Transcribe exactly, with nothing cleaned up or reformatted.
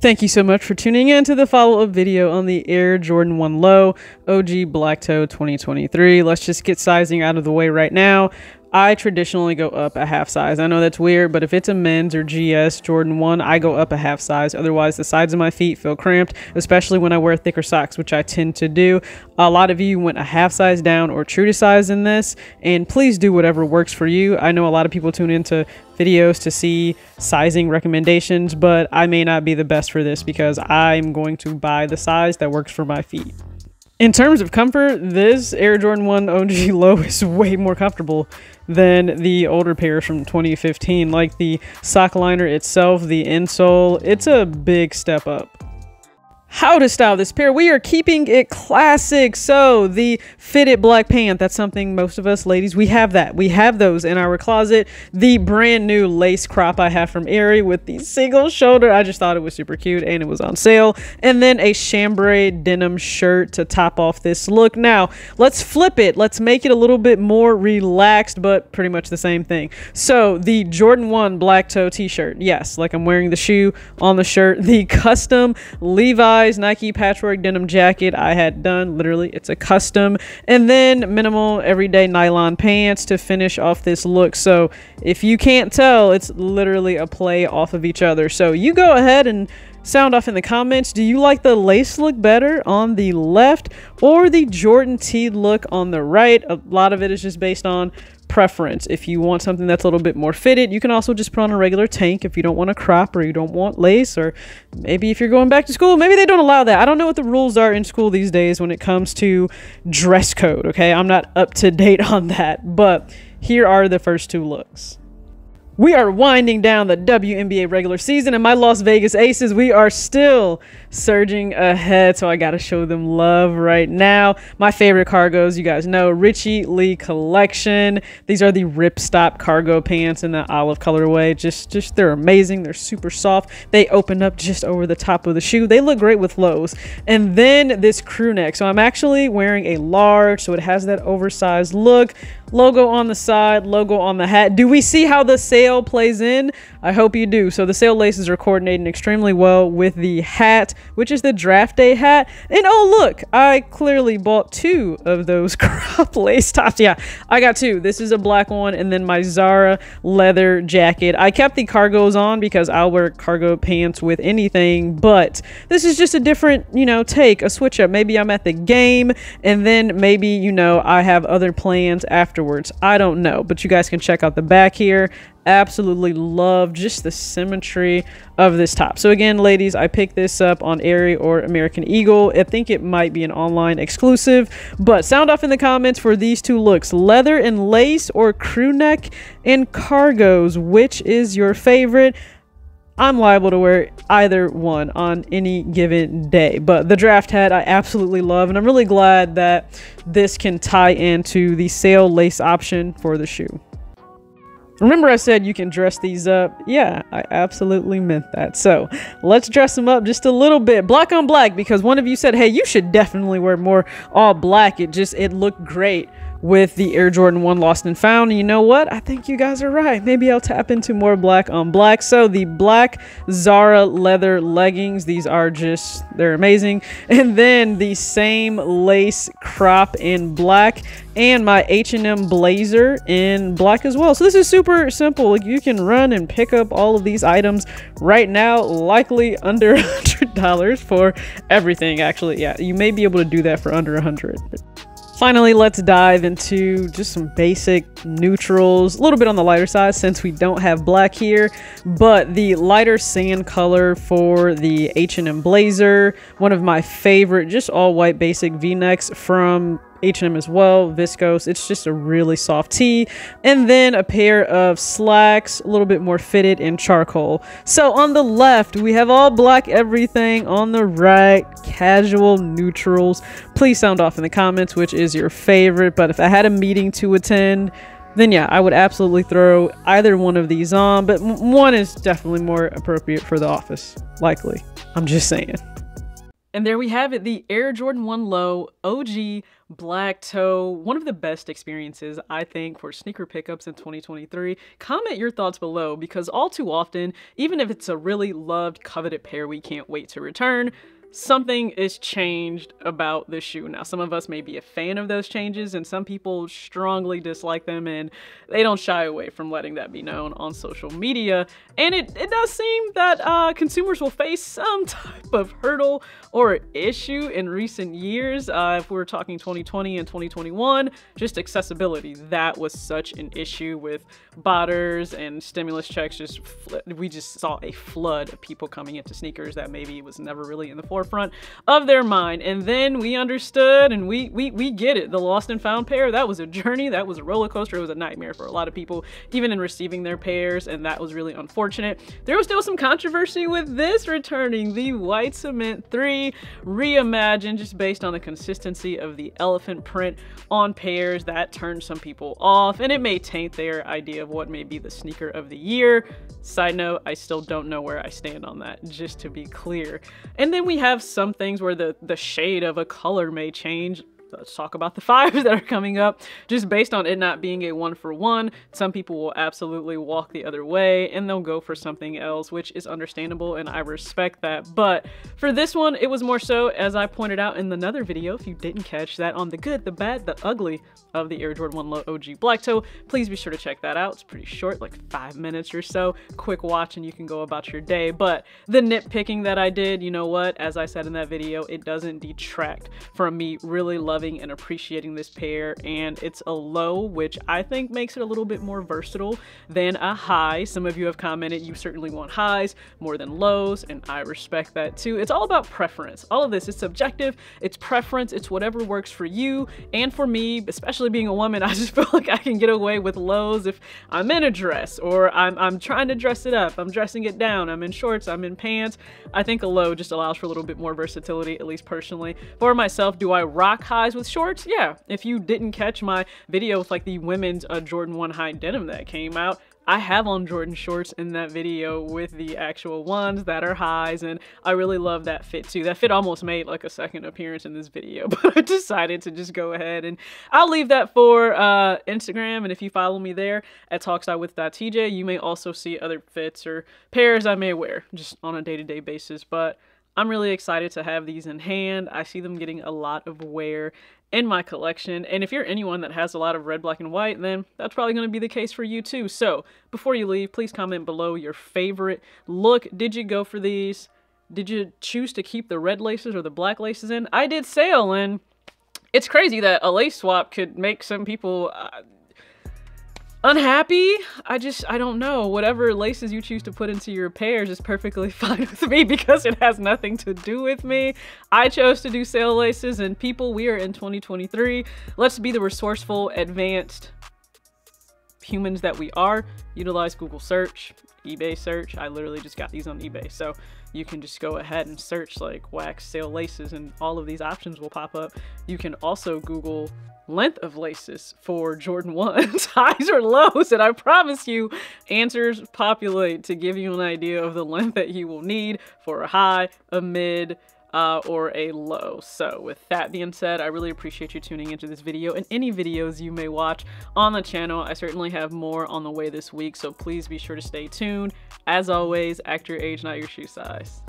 Thank you so much for tuning in to the follow-up video on the Air Jordan one Low O G Black Toe twenty twenty-three. Let's just get sizing out of the way right now. I traditionally go up a half size. I know that's weird, but if it's a men's or G S Jordan one, I go up a half size. Otherwise, the sides of my feet feel cramped, especially when I wear thicker socks, which I tend to do. A lot of you went a half size down or true to size in this, and please do whatever works for you. I know a lot of people tune into videos to see sizing recommendations, but I may not be the best for this because I'm going to buy the size that works for my feet. In terms of comfort, this Air Jordan one O G Low is way more comfortable than the older pairs from twenty fifteen. Like the sock liner itself, the insole, it's a big step up. How to style this pair? We are keeping it classic. So the fitted black pant, that's something most of us ladies, we have that. We have those in our closet. The brand new lace crop I have from Aerie with the single shoulder. I just thought it was super cute and it was on sale. And then a chambray denim shirt to top off this look. Now let's flip it. Let's make it a little bit more relaxed, but pretty much the same thing. So the Jordan one Black Toe t-shirt. Yes, like I'm wearing the shoe on the shirt. The custom Levi's Nike patchwork denim jacket I had done. Literally, it's a custom. And then minimal everyday nylon pants to finish off this look. So if you can't tell, it's literally a play off of each other. So you go ahead and sound off in the comments. Do you like the lace look better on the left or the Jordan T look on the right? A lot of it is just based on preference. If you want something that's a little bit more fitted, you can also just put on a regular tank if you don't want a crop or you don't want lace, or maybe if you're going back to school, maybe they don't allow that. I don't know what the rules are in school these days when it comes to dress code, okay? I'm not up to date on that, but here are the first two looks. We are winding down the W N B A regular season, and my Las Vegas Aces, we are still surging ahead, so I gotta show them love right now. My favorite cargos, you guys know, Richie Lee collection. These are the ripstop cargo pants in the olive colorway. Just, just they're amazing. They're super soft. They open up just over the top of the shoe. They look great with lows. And then this crew neck. So I'm actually wearing a large, so it has that oversized look. Logo on the side, logo on the hat. Do we see how the sail plays in? I hope you do. So the sail laces are coordinating extremely well with the hat, which is the draft day hat. And oh look, I clearly bought two of those crop lace tops. Yeah, I got two. This is a black one and then my Zara leather jacket. I kept the cargos on because I'll wear cargo pants with anything, but this is just a different, you know, take, a switch up. Maybe I'm at the game and then maybe, you know, I have other plans after Afterwards. I don't know, but you guys can check out the back here. Absolutely love just the symmetry of this top. So again, ladies, I picked this up on Aerie or American Eagle. I think it might be an online exclusive, but sound off in the comments for these two looks, leather and lace or crew neck and cargos. Which is your favorite? I'm liable to wear either one on any given day, but the draft hat I absolutely love, and I'm really glad that this can tie into the sail lace option for the shoe. Remember I said you can dress these up? Yeah, I absolutely meant that. So let's dress them up just a little bit. Black on black, because one of you said, hey, you should definitely wear more all black. It just, it looked great with the Air Jordan one Lost and Found. And you know what? I think you guys are right. Maybe I'll tap into more black on black. So the black Zara leather leggings, these are just, they're amazing. And then the same lace crop in black and my H and M blazer in black as well. So this is super simple. You can run and pick up all of these items right now, likely under one hundred dollars for everything, actually. Yeah, you may be able to do that for under one hundred dollars. Finally, let's dive into just some basic neutrals, a little bit on the lighter side since we don't have black here, but the lighter sand color for the H and M blazer, one of my favorite, just all white basic V-necks from H and M as well, viscose. It's just a really soft tee. And then a pair of slacks, a little bit more fitted in charcoal. So on the left, we have all black everything. On the right, casual neutrals. Please sound off in the comments which is your favorite, but if I had a meeting to attend, then yeah, I would absolutely throw either one of these on, but one is definitely more appropriate for the office, likely. I'm just saying. And there we have it, the Air Jordan one Low O G Black Toe, one of the best experiences, I think, for sneaker pickups in twenty twenty-three. Comment your thoughts below, because all too often, even if it's a really loved, coveted pair we can't wait to return, something is changed about the shoe. Now, some of us may be a fan of those changes, and some people strongly dislike them, and they don't shy away from letting that be known on social media. And it, it does seem that uh, consumers will face some type of hurdle or issue in recent years. Uh, if we were talking twenty twenty and twenty twenty-one, just accessibility. That was such an issue with botters and stimulus checks. Just we just saw a flood of people coming into sneakers that maybe was never really in the forefront forefront of their mind. And then we understood, and we we we get it. The lost and found pair, that was a journey, that was a roller coaster, it was a nightmare for a lot of people, even in receiving their pairs, and that was really unfortunate. There was still some controversy with this returning, the White Cement three reimagined, just based on the consistency of the elephant print on pairs. That turned some people off, and it may taint their idea of what may be the sneaker of the year. Side note, I still don't know where I stand on that, just to be clear. And then we have some things where the the shade of a color may change. Let's talk about the fives that are coming up. Just based on it not being a one for one, some people will absolutely walk the other way and they'll go for something else, which is understandable, and I respect that. But for this one, it was more so, as I pointed out in another video, if you didn't catch that, on the good, the bad, the ugly of the Air Jordan one Low O G Black Toe. Please be sure to check that out. It's pretty short, like five minutes or so. Quick watch and you can go about your day. But the nitpicking that I did, you know what? As I said in that video, it doesn't detract from me really loving and appreciating this pair. And it's a low, which I think makes it a little bit more versatile than a high. Some of you have commented you certainly want highs more than lows, and I respect that too. It's all about preference. All of this is subjective, it's preference, it's whatever works for you. And for me, especially being a woman, I just feel like I can get away with lows if I'm in a dress, or I'm, I'm trying to dress it up, I'm dressing it down, I'm in shorts, I'm in pants. I think a low just allows for a little bit more versatility, at least personally. For myself, do I rock highs with shorts? Yeah. If you didn't catch my video with like the women's uh, Jordan one high denim that came out, I have on Jordan shorts in that video with the actual ones that are highs, and I really love that fit too. That fit almost made like a second appearance in this video, but I decided to just go ahead, and I'll leave that for uh, Instagram, and if you follow me there at talks with T J, you may also see other fits or pairs I may wear just on a day-to-day basis. But I'm really excited to have these in hand. I see them getting a lot of wear in my collection, and if you're anyone that has a lot of red, black, and white, then that's probably going to be the case for you too. So before you leave, please comment below your favorite look. Did you go for these? Did you choose to keep the red laces or the black laces in? I did sale, and it's crazy that a lace swap could make some people uh, unhappy. I just, I don't know. Whatever laces you choose to put into your pairs is perfectly fine with me, because it has nothing to do with me. I chose to do sale laces, and people, we are in twenty twenty-three. Let's be the resourceful, advanced humans that we are. Utilize Google search, eBay search. I literally just got these on eBay, so you can just go ahead and search like wax sale laces, and all of these options will pop up. You can also Google length of laces for Jordan ones, highs or lows, and I promise you answers populate to give you an idea of the length that you will need for a high, a mid, uh, or a low. So with that being said, I really appreciate you tuning into this video and any videos you may watch on the channel. I certainly have more on the way this week, so please be sure to stay tuned. As always, act your age, not your shoe size.